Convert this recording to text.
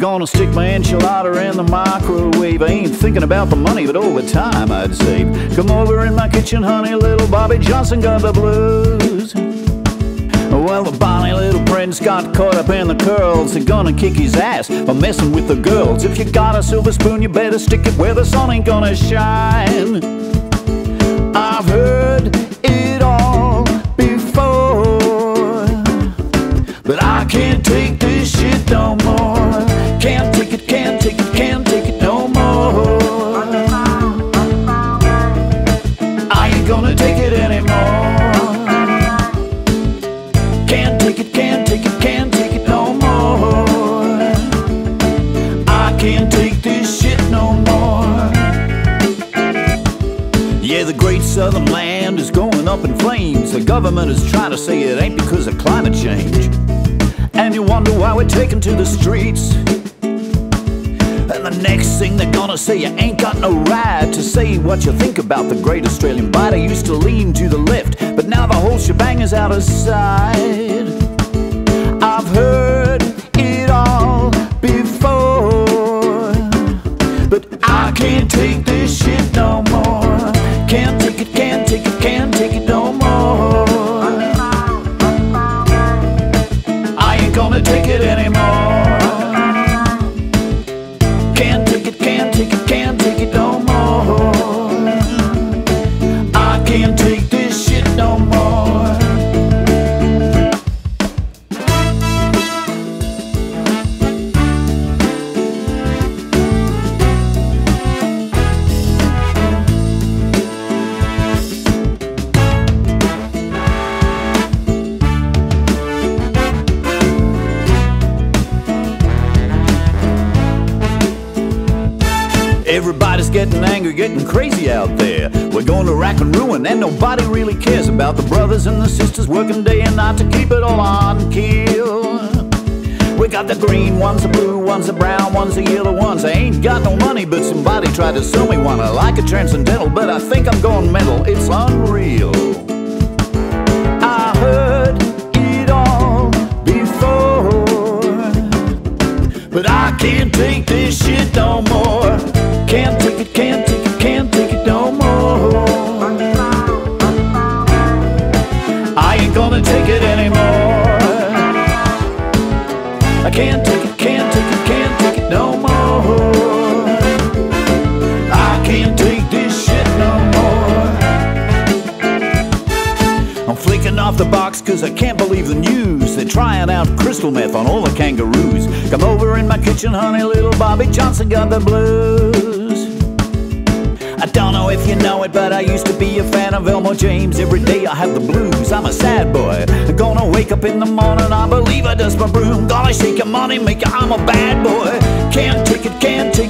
gonna stick my enchilada in the microwave. I ain't thinking about the money, but over time I'd save. Come over in my kitchen, honey, little Bobby Johnson got the blues. Well, the bonny little prince got caught up in the curls. They're gonna kick his ass by messing with the girls. If you got a silver spoon, you better stick it where the sun ain't gonna shine. I've heard it all before, but I can't take this shit no more. Can't take it, can't take it, can't take it no more. I ain't gonna take it anymore. Yeah, the great southern land is going up in flames. The government is trying to say it ain't because of climate change. And you wonder why we're taking to the streets. And the next thing they're gonna say, you ain't got no right to say what you think about the great Australian bite. I used to lean to the left, but now the whole shebang is out of sight. I've heard it all before, but I can't take this shit no more. Can't take it, can't take it, can't take it no more. I ain't gonna take it anymore. Can't take it, can't take it, can't take it no more. I can't take this shit no more. Everybody's getting angry, getting crazy out there. We're going to rack and ruin, and nobody really cares about the brothers and the sisters working day and night to keep it all on keel. We got the green ones, the blue ones, the brown ones, the yellow ones. I ain't got no money, but somebody tried to sell me one. I like a transcendental, but I think I'm going mental. It's unreal. I heard it all before, but I can't take this shit no more. Can't take it, can't take it, can't take it no more. I ain't gonna take it anymore. I can't take it, can't take it, can't take it no more. I can't take this shit no more. I'm flicking off the box cause I can't believe the news. They're trying out crystal meth on all the kangaroos. Come over in my kitchen, honey, little Bobby Johnson got the blues. I don't know if you know it, but I used to be a fan of Elmore James. Every day I have the blues, I'm a sad boy. I'm gonna wake up in the morning, I believe I dust my broom. Gonna shake your money, make you, I'm a bad boy. Can't take it, can't take it.